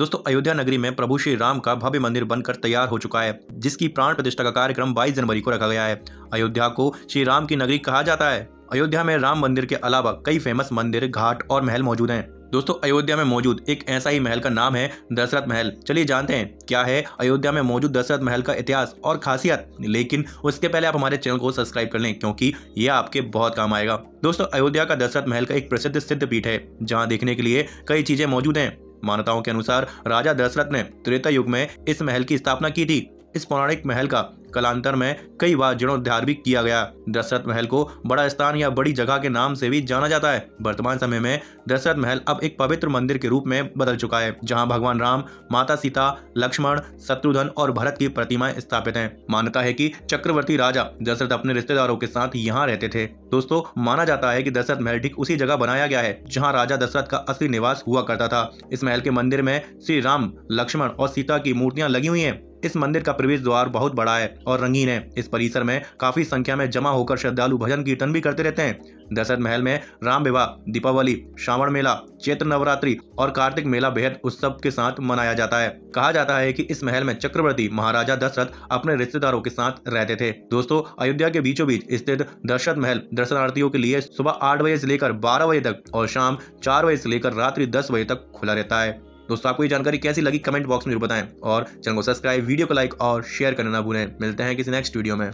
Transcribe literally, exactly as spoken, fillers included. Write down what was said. दोस्तों अयोध्या नगरी में प्रभु श्री राम का भव्य मंदिर बनकर तैयार हो चुका है, जिसकी प्राण प्रतिष्ठा का कार्यक्रम बाईस जनवरी को रखा गया है। अयोध्या को श्री राम की नगरी कहा जाता है। अयोध्या में राम मंदिर के अलावा कई फेमस मंदिर, घाट और महल मौजूद हैं। दोस्तों अयोध्या में मौजूद एक ऐसा ही महल का नाम है दशरथ महल। चलिए जानते हैं क्या है अयोध्या में मौजूद दशरथ महल का इतिहास और खासियत। लेकिन उसके पहले आप हमारे चैनल को सब्सक्राइब कर लें, क्योंकि यह आपके बहुत काम आएगा। दोस्तों अयोध्या का दशरथ महल का एक प्रसिद्ध सिद्धपीठ है, जहाँ देखने के लिए कई चीजें मौजूद हैं। मान्यताओं के अनुसार राजा दशरथ ने त्रेता युग में इस महल की स्थापना की थी। इस पौराणिक महल का कालांतर में कई बार जीर्णोद्धार भी किया गया। दशरथ महल को बड़ा स्थान या बड़ी जगह के नाम से भी जाना जाता है। वर्तमान समय में दशरथ महल अब एक पवित्र मंदिर के रूप में बदल चुका है, जहां भगवान राम, माता सीता, लक्ष्मण, शत्रुधन और भरत की प्रतिमाएं स्थापित हैं। मान्यता है कि चक्रवर्ती राजा दशरथ अपने रिश्तेदारों के साथ यहाँ रहते थे। दोस्तों माना जाता है कि दशरथ महल ठीक उसी जगह बनाया गया है जहाँ राजा दशरथ का असली निवास हुआ करता था। इस महल के मंदिर में श्री राम, लक्ष्मण और सीता की मूर्तियाँ लगी हुई है। इस मंदिर का प्रवेश द्वार बहुत बड़ा है और रंगीन है। इस परिसर में काफी संख्या में जमा होकर श्रद्धालु भजन कीर्तन भी करते रहते हैं। दशरथ महल में राम विवाह, दीपावली, श्रावण मेला, चैत्र नवरात्रि और कार्तिक मेला बेहद उत्सव के साथ मनाया जाता है। कहा जाता है कि इस महल में चक्रवर्ती महाराजा दशरथ अपने रिश्तेदारों के साथ रहते थे। दोस्तों अयोध्या के बीचों बीच स्थित दशरथ महल दर्शनार्थियों के लिए सुबह आठ बजे से लेकर बारह बजे तक और शाम चार बजे से लेकर रात्रि दस बजे तक खुला रहता है। दोस्तों आपको ये जानकारी कैसी लगी कमेंट बॉक्स में जरूर बताएं और चैनल को सब्सक्राइब, वीडियो को लाइक और शेयर करना ना भूलें। मिलते हैं किसी नेक्स्ट वीडियो में।